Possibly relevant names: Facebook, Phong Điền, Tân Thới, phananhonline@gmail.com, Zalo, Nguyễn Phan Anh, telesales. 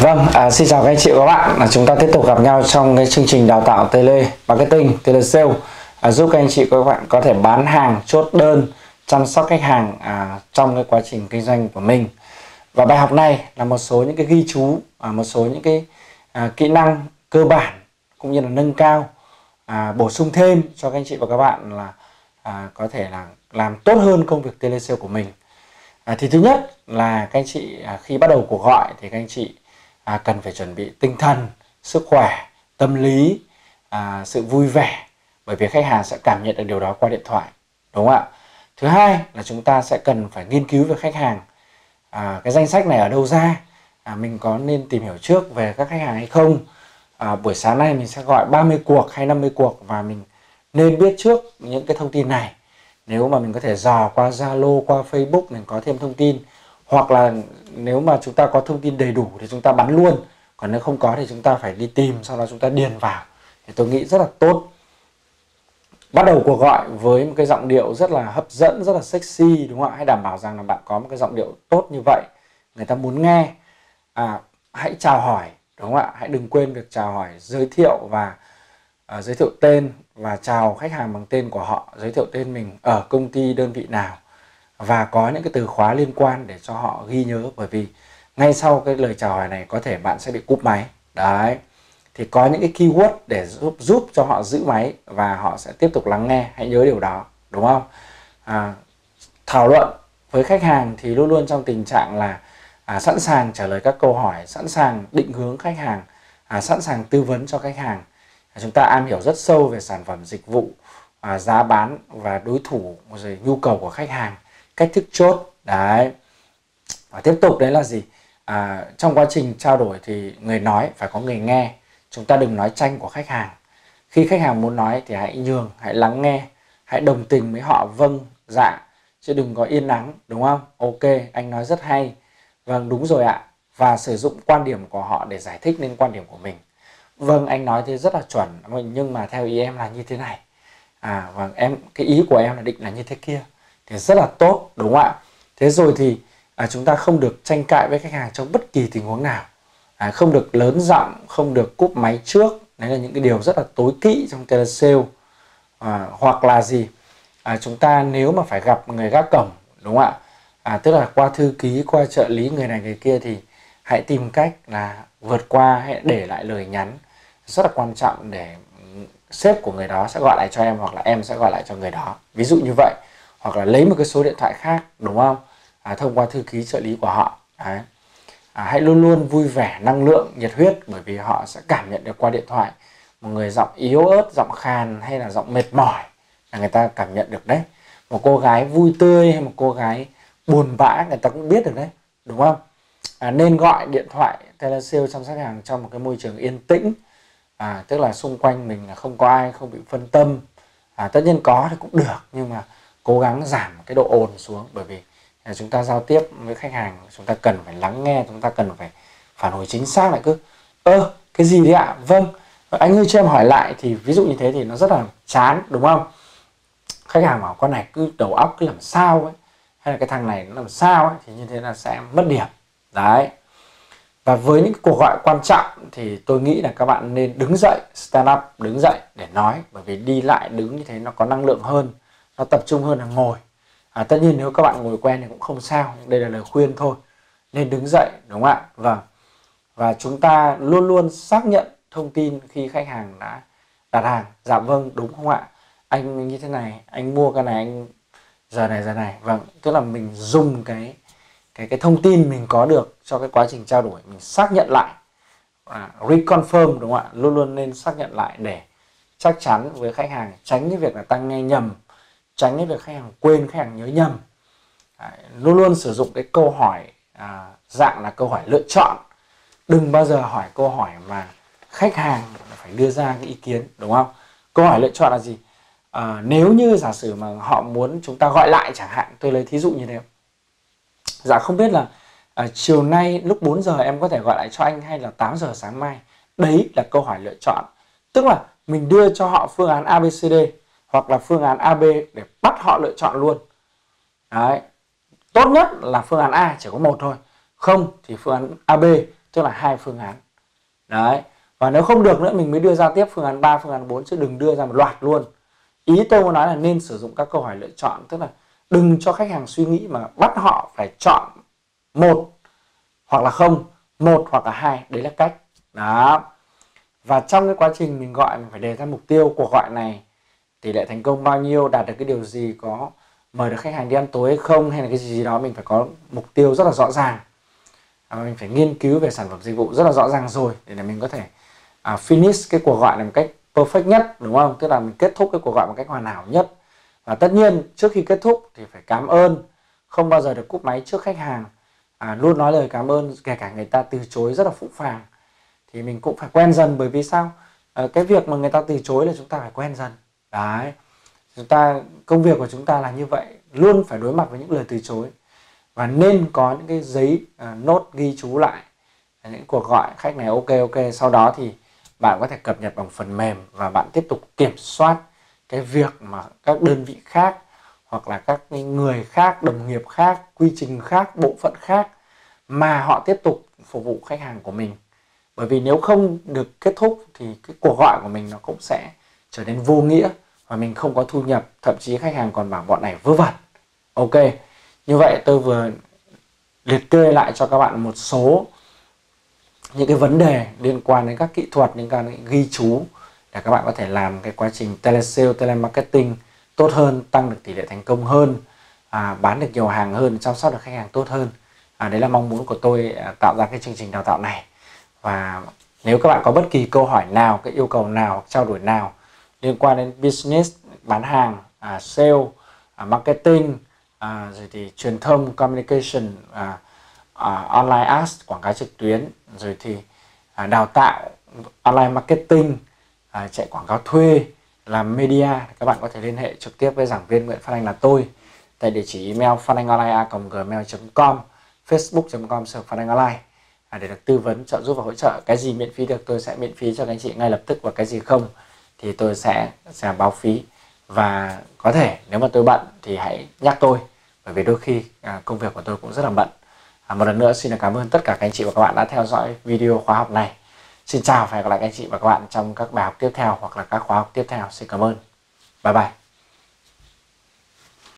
Vâng, xin chào các anh chị và các bạn. Chúng ta tiếp tục gặp nhau trong cái chương trình đào tạo tele marketing, tele sale, giúp các anh chị và các bạn có thể bán hàng, chốt đơn, chăm sóc khách hàng trong cái quá trình kinh doanh của mình. Và bài học này là một số những cái ghi chú, một số những cái kỹ năng cơ bản cũng như là nâng cao, bổ sung thêm cho các anh chị và các bạn là có thể là làm tốt hơn công việc tele sale của mình. Thì thứ nhất là các anh chị khi bắt đầu cuộc gọi thì các anh chị cần phải chuẩn bị tinh thần, sức khỏe, tâm lý, sự vui vẻ, bởi vì khách hàng sẽ cảm nhận được điều đó qua điện thoại, đúng không ạ? Thứ hai là chúng ta sẽ cần phải nghiên cứu về khách hàng. Cái danh sách này ở đâu ra? Mình có nên tìm hiểu trước về các khách hàng hay không? Buổi sáng nay mình sẽ gọi 30 cuộc hay 50 cuộc, và mình nên biết trước những cái thông tin này. Nếu mà mình có thể dò qua Zalo, qua Facebook mình có thêm thông tin, hoặc là nếu mà chúng ta có thông tin đầy đủ thì chúng ta bắn luôn, còn nếu không có thì chúng ta phải đi tìm, sau đó chúng ta điền vào, thì tôi nghĩ rất là tốt. Bắt đầu cuộc gọi với một cái giọng điệu rất là hấp dẫn, rất là sexy, đúng không ạ? Hãy đảm bảo rằng là bạn có một cái giọng điệu tốt như vậy, người ta muốn nghe. Hãy chào hỏi, đúng không ạ? Hãy đừng quên việc chào hỏi, giới thiệu và giới thiệu tên, và chào khách hàng bằng tên của họ, giới thiệu tên mình, ở công ty, đơn vị nào, và có những cái từ khóa liên quan để cho họ ghi nhớ, bởi vì ngay sau cái lời chào hỏi này có thể bạn sẽ bị cúp máy. Đấy, thì có những cái keyword để giúp cho họ giữ máy và họ sẽ tiếp tục lắng nghe. Hãy nhớ điều đó, đúng không? Thảo luận với khách hàng thì luôn luôn trong tình trạng là sẵn sàng trả lời các câu hỏi, sẵn sàng định hướng khách hàng, sẵn sàng tư vấn cho khách hàng. Chúng ta am hiểu rất sâu về sản phẩm, dịch vụ, giá bán và đối thủ, rồi nhu cầu của khách hàng, cách thức chốt. Đấy, và tiếp tục đấy là gì? Trong quá trình trao đổi thì người nói phải có người nghe. Chúng ta đừng nói tranh của khách hàng. Khi khách hàng muốn nói thì hãy nhường, hãy lắng nghe, hãy đồng tình với họ, vâng, dạ, chứ đừng có yên lắng, đúng không? Ok, anh nói rất hay, vâng, đúng rồi ạ, và sử dụng quan điểm của họ để giải thích nên quan điểm của mình. Vâng, anh nói thế rất là chuẩn, nhưng mà theo ý em là như thế này, vâng, cái ý của em là định là như thế kia, thì rất là tốt, đúng không ạ? Thế rồi thì chúng ta không được tranh cãi với khách hàng trong bất kỳ tình huống nào, không được lớn giọng, không được cúp máy trước. Đấy là những cái điều rất là tối kỵ trong tele sale. Hoặc là gì? Chúng ta nếu mà phải gặp người gác cổng, đúng không ạ? Tức là qua thư ký, qua trợ lý, người này người kia, thì hãy tìm cách là vượt qua, hãy để lại lời nhắn rất là quan trọng để sếp của người đó sẽ gọi lại cho em, hoặc là em sẽ gọi lại cho người đó, ví dụ như vậy, hoặc là lấy một cái số điện thoại khác, đúng không? Thông qua thư ký, trợ lý của họ. Đấy. Hãy luôn luôn vui vẻ, năng lượng, nhiệt huyết, bởi vì họ sẽ cảm nhận được qua điện thoại một người giọng yếu ớt, giọng khàn hay là giọng mệt mỏi là người ta cảm nhận được đấy. Một cô gái vui tươi hay một cô gái buồn bã người ta cũng biết được đấy, đúng không? Nên gọi điện thoại tele sale chăm sóc khách hàng trong một cái môi trường yên tĩnh, tức là xung quanh mình là không có ai, không bị phân tâm. Tất nhiên có thì cũng được, nhưng mà cố gắng giảm cái độ ồn xuống, bởi vì chúng ta giao tiếp với khách hàng, chúng ta cần phải lắng nghe, chúng ta cần phải phản hồi chính xác. Lại cứ cái gì đấy ạ? Vâng, anh ơi cho em hỏi lại, thì ví dụ như thế thì nó rất là chán, đúng không? Khách hàng bảo con này cứ đầu óc cứ làm sao ấy, hay là cái thằng này nó làm sao ấy, thì như thế là sẽ mất điểm. Đấy. Và với những cuộc gọi quan trọng thì tôi nghĩ là các bạn nên đứng dậy, stand up, đứng dậy để nói, bởi vì đi lại đứng như thế nó có năng lượng hơn, nó tập trung hơn là ngồi. Tất nhiên nếu các bạn ngồi quen thì cũng không sao, đây là lời khuyên thôi, nên đứng dậy, đúng không ạ? Vâng. Và chúng ta luôn luôn xác nhận thông tin khi khách hàng đã đặt hàng. Dạ vâng, đúng không ạ? Anh như thế này, anh mua cái này, anh giờ này. Vâng, tức là mình dùng cái thông tin mình có được cho cái quá trình trao đổi, mình xác nhận lại, reconfirm, đúng không ạ? Luôn luôn nên xác nhận lại để chắc chắn với khách hàng, tránh cái việc là ta nghe nhầm, tránh cái việc khách hàng quên, khách hàng nhớ nhầm. Luôn luôn sử dụng cái câu hỏi dạng là câu hỏi lựa chọn, đừng bao giờ hỏi câu hỏi mà khách hàng phải đưa ra cái ý kiến, đúng không? Câu hỏi lựa chọn là gì? Nếu như giả sử mà họ muốn chúng ta gọi lại chẳng hạn, tôi lấy thí dụ như thế. Dạ không biết là chiều nay lúc 4 giờ em có thể gọi lại cho anh, hay là 8 giờ sáng mai. Đấy là câu hỏi lựa chọn, tức là mình đưa cho họ phương án ABCD hoặc là phương án AB để bắt họ lựa chọn luôn. Đấy. Tốt nhất là phương án A chỉ có một thôi, không thì phương án AB. tức là hai phương án đấy. Và nếu không được nữa mình mới đưa ra tiếp phương án 3, phương án 4, chứ đừng đưa ra một loạt luôn. Ý tôi muốn nói là nên sử dụng các câu hỏi lựa chọn, tức là đừng cho khách hàng suy nghĩ mà bắt họ phải chọn một hoặc là không, một hoặc là hai. Đấy là cách đó. Và trong cái quá trình mình gọi, mình phải đề ra mục tiêu cuộc gọi này, tỷ lệ thành công bao nhiêu, đạt được cái điều gì, có mời được khách hàng đi ăn tối hay không, hay là cái gì đó. Mình phải có mục tiêu rất là rõ ràng. Mình phải nghiên cứu về sản phẩm dịch vụ rất là rõ ràng rồi, để mình có thể finish cái cuộc gọi này một cách perfect nhất, đúng không? Tức là mình kết thúc cái cuộc gọi một cách hoàn hảo nhất. Và tất nhiên trước khi kết thúc thì phải cảm ơn, không bao giờ được cúp máy trước khách hàng, luôn nói lời cảm ơn kể cả người ta từ chối rất là phũ phàng. Thì mình cũng phải quen dần, bởi vì sao? Cái việc mà người ta từ chối là chúng ta phải quen dần. Đấy, chúng ta, công việc của chúng ta là như vậy, luôn phải đối mặt với những lời từ chối. Và nên có những cái giấy nốt ghi chú lại những cuộc gọi khách này ok. Sau đó thì bạn có thể cập nhật bằng phần mềm và bạn tiếp tục kiểm soát cái việc mà các đơn vị khác hoặc là các người khác, đồng nghiệp khác, quy trình khác, bộ phận khác mà họ tiếp tục phục vụ khách hàng của mình. Bởi vì nếu không được kết thúc thì cái cuộc gọi của mình nó cũng sẽ trở nên vô nghĩa và mình không có thu nhập, thậm chí khách hàng còn bảo bọn này vớ vẩn. Ok, như vậy tôi vừa liệt kê lại cho các bạn một số những cái vấn đề liên quan đến các kỹ thuật, liên quan đến ghi chú để các bạn có thể làm cái quá trình telesale, telemarketing tốt hơn, tăng được tỷ lệ thành công hơn, bán được nhiều hàng hơn, chăm sóc được khách hàng tốt hơn. Đấy là mong muốn của tôi tạo ra cái chương trình đào tạo này. Và nếu các bạn có bất kỳ câu hỏi nào, cái yêu cầu nào, trao đổi nào liên quan đến business, bán hàng, sale, marketing, rồi thì truyền thông, communication, online ads, quảng cáo trực tuyến, rồi thì đào tạo, online marketing, chạy quảng cáo thuê, làm media, các bạn có thể liên hệ trực tiếp với giảng viên Nguyễn Phan Anh là tôi tại địa chỉ email phananhonline@gmail.com, facebook.com/phananhonline để được tư vấn, trợ giúp và hỗ trợ. Cái gì miễn phí được tôi sẽ miễn phí cho các anh chị ngay lập tức, và cái gì không thì tôi sẽ báo phí. Và có thể nếu mà tôi bận thì hãy nhắc tôi, bởi vì đôi khi công việc của tôi cũng rất là bận. Một lần nữa xin được cảm ơn tất cả các anh chị và các bạn đã theo dõi video khóa học này. Xin chào và hẹn gặp lại các anh chị và các bạn trong các bài học tiếp theo hoặc là các khóa học tiếp theo. Xin cảm ơn. Bye bye.